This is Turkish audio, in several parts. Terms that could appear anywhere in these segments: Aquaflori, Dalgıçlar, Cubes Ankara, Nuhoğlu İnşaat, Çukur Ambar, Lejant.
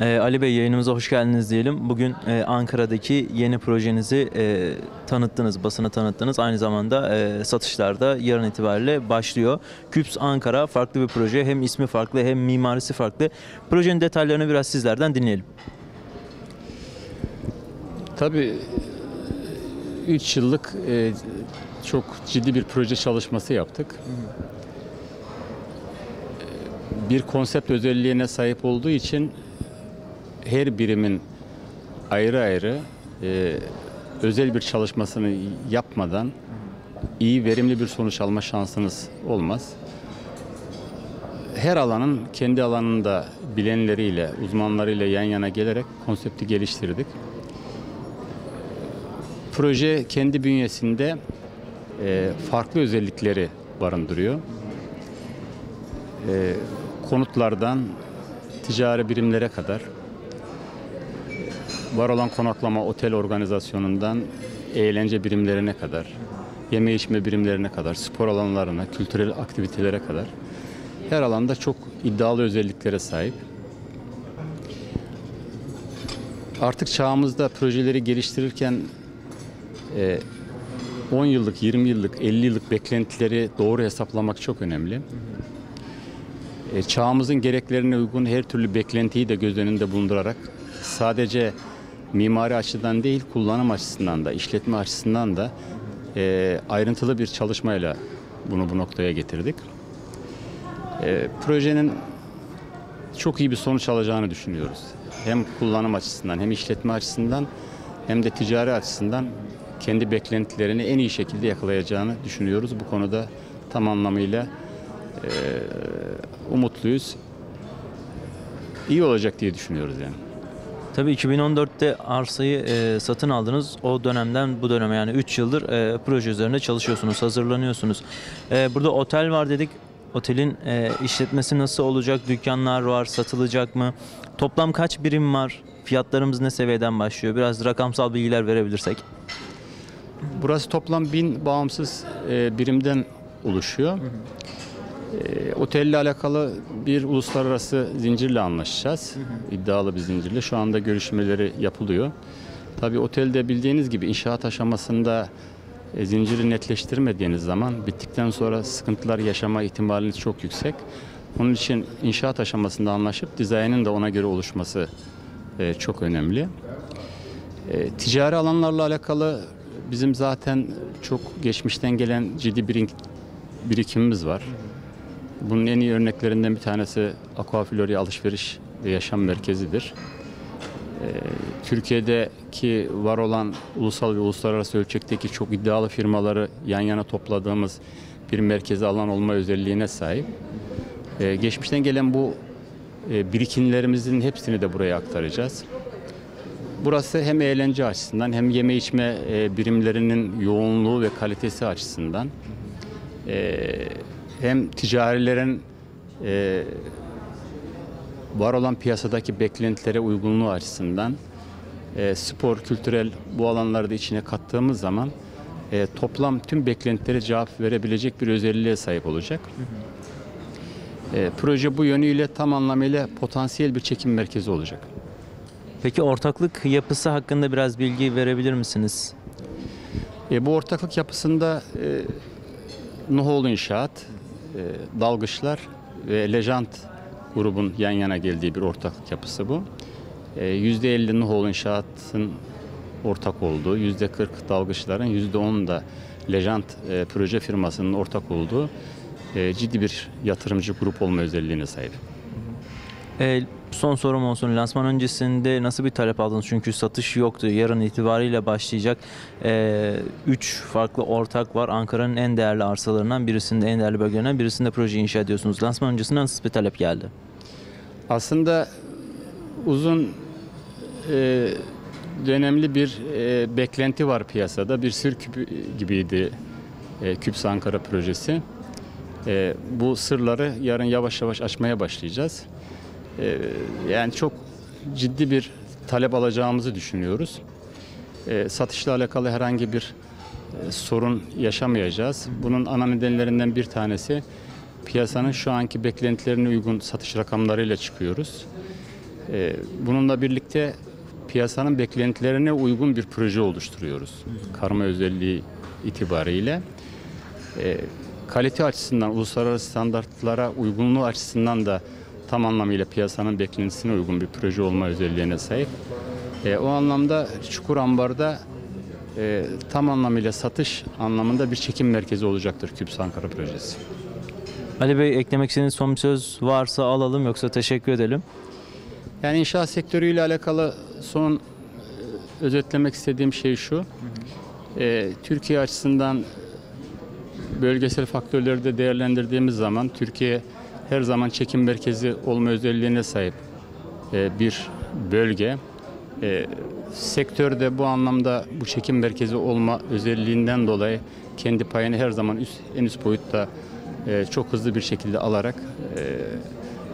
Ali Bey, yayınımıza hoş geldiniz diyelim. Bugün Ankara'daki yeni projenizi tanıttınız, basına tanıttınız. Aynı zamanda satışlarda yarın itibariyle başlıyor. Cubes Ankara farklı bir proje. Hem ismi farklı hem mimarisi farklı. Projenin detaylarını biraz sizlerden dinleyelim. Tabii 3 yıllık çok ciddi bir proje çalışması yaptık. Bir konsept özelliğine sahip olduğu için her birimin ayrı ayrı özel bir çalışmasını yapmadan iyi, verimli bir sonuç alma şansınız olmaz. Her alanın kendi alanında bilenleriyle, uzmanlarıyla yan yana gelerek konsepti geliştirdik. Proje kendi bünyesinde farklı özellikleri barındırıyor. Konutlardan ticari birimlere kadar, var olan konaklama otel organizasyonundan eğlence birimlerine kadar, yeme içme birimlerine kadar, spor alanlarına, kültürel aktivitelere kadar her alanda çok iddialı özelliklere sahip. Artık çağımızda projeleri geliştirirken 10 yıllık, 20 yıllık, 50 yıllık beklentileri doğru hesaplamak çok önemli. Çağımızın gereklerine uygun her türlü beklentiyi de göz önünde bulundurarak sadece mimari açıdan değil, kullanım açısından da, işletme açısından da ayrıntılı bir çalışmayla bunu bu noktaya getirdik. Projenin çok iyi bir sonuç alacağını düşünüyoruz. Hem kullanım açısından, hem işletme açısından, hem de ticari açısından kendi beklentilerini en iyi şekilde yakalayacağını düşünüyoruz. Bu konuda tam anlamıyla umutluyuz. İyi olacak diye düşünüyoruz yani. Tabii 2014'te arsayı satın aldınız. O dönemden bu döneme, yani 3 yıldır proje üzerinde çalışıyorsunuz, hazırlanıyorsunuz. Burada otel var dedik. Otelin işletmesi nasıl olacak? Dükkanlar var, satılacak mı? Toplam kaç birim var? Fiyatlarımız ne seviyeden başlıyor? Biraz rakamsal bilgiler verebilirsek. Burası toplam 1000 bağımsız birimden oluşuyor. Otelle alakalı bir uluslararası zincirle anlaşacağız. İddialı bir zincirle. Şu anda görüşmeleri yapılıyor. Tabii otelde bildiğiniz gibi inşaat aşamasında zinciri netleştirmediğiniz zaman bittikten sonra sıkıntılar yaşama ihtimaliniz çok yüksek. Onun için inşaat aşamasında anlaşıp dizaynın da ona göre oluşması çok önemli. Ticari alanlarla alakalı bizim zaten çok geçmişten gelen ciddi bir birikimimiz var. Bunun en iyi örneklerinden bir tanesi Aquaflori alışveriş ve yaşam merkezidir. Türkiye'deki var olan ulusal ve uluslararası ölçekteki çok iddialı firmaları yan yana topladığımız bir merkezi alan olma özelliğine sahip. Geçmişten gelen bu birikimlerimizin hepsini de buraya aktaracağız. Burası hem eğlence açısından hem yeme içme birimlerinin yoğunluğu ve kalitesi açısından hem ticarilerin var olan piyasadaki beklentilere uygunluğu açısından spor, kültürel bu alanları da içine kattığımız zaman toplam tüm beklentilere cevap verebilecek bir özelliğe sahip olacak. Proje bu yönüyle tam anlamıyla potansiyel bir çekim merkezi olacak. Peki ortaklık yapısı hakkında biraz bilgi verebilir misiniz? Bu ortaklık yapısında Nuhoğlu İnşaat, Dalgıçlar ve Lejant grubun yan yana geldiği bir ortaklık yapısı bu. %50 Nuhoğlu İnşaat'ın ortak olduğu, %40 Dalgıçların, %10 da Lejant proje firmasının ortak olduğu ciddi bir yatırımcı grup olma özelliğine sahip. Son sorum olsun. Lansman öncesinde nasıl bir talep aldınız? Çünkü satış yoktu. Yarın itibariyle başlayacak. 3 farklı ortak var. Ankara'nın en değerli arsalarından birisinde, en değerli bölgelerinden birisinde proje inşa ediyorsunuz. Lansman öncesinde nasıl bir talep geldi? Aslında uzun dönemli bir beklenti var piyasada. Bir sır gibiydi Cubes Ankara projesi. Bu sırları yarın yavaş yavaş açmaya başlayacağız. Yani çok ciddi bir talep alacağımızı düşünüyoruz. Satışla alakalı herhangi bir sorun yaşamayacağız. Bunun ana nedenlerinden bir tanesi piyasanın şu anki beklentilerine uygun satış rakamlarıyla çıkıyoruz. Bununla birlikte piyasanın beklentilerine uygun bir proje oluşturuyoruz. Karma özelliği itibariyle. Kalite açısından, uluslararası standartlara uygunluğu açısından da tam anlamıyla piyasanın beklentisine uygun bir proje olma özelliğine sahip. O anlamda Çukur Ambar'da tam anlamıyla satış anlamında bir çekim merkezi olacaktır Cubes Ankara projesi. Ali Bey, eklemek istediğiniz son bir söz varsa alalım, yoksa teşekkür edelim. Yani inşaat sektörüyle alakalı son özetlemek istediğim şey şu. Türkiye açısından bölgesel faktörleri de değerlendirdiğimiz zaman Türkiye her zaman çekim merkezi olma özelliğine sahip bir bölge. Sektörde bu anlamda bu çekim merkezi olma özelliğinden dolayı kendi payını her zaman en üst boyutta çok hızlı bir şekilde alarak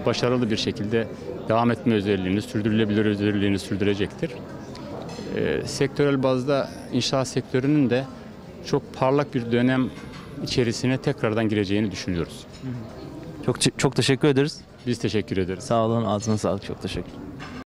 başarılı bir şekilde devam etme özelliğini, sürdürülebilir özelliğini sürdürecektir. Sektörel bazda inşaat sektörünün de çok parlak bir dönem içerisine tekrardan gireceğini düşünüyoruz. Çok teşekkür ederiz. Biz teşekkür ederiz. Sağ olun, ağzına sağlık. Çok teşekkür.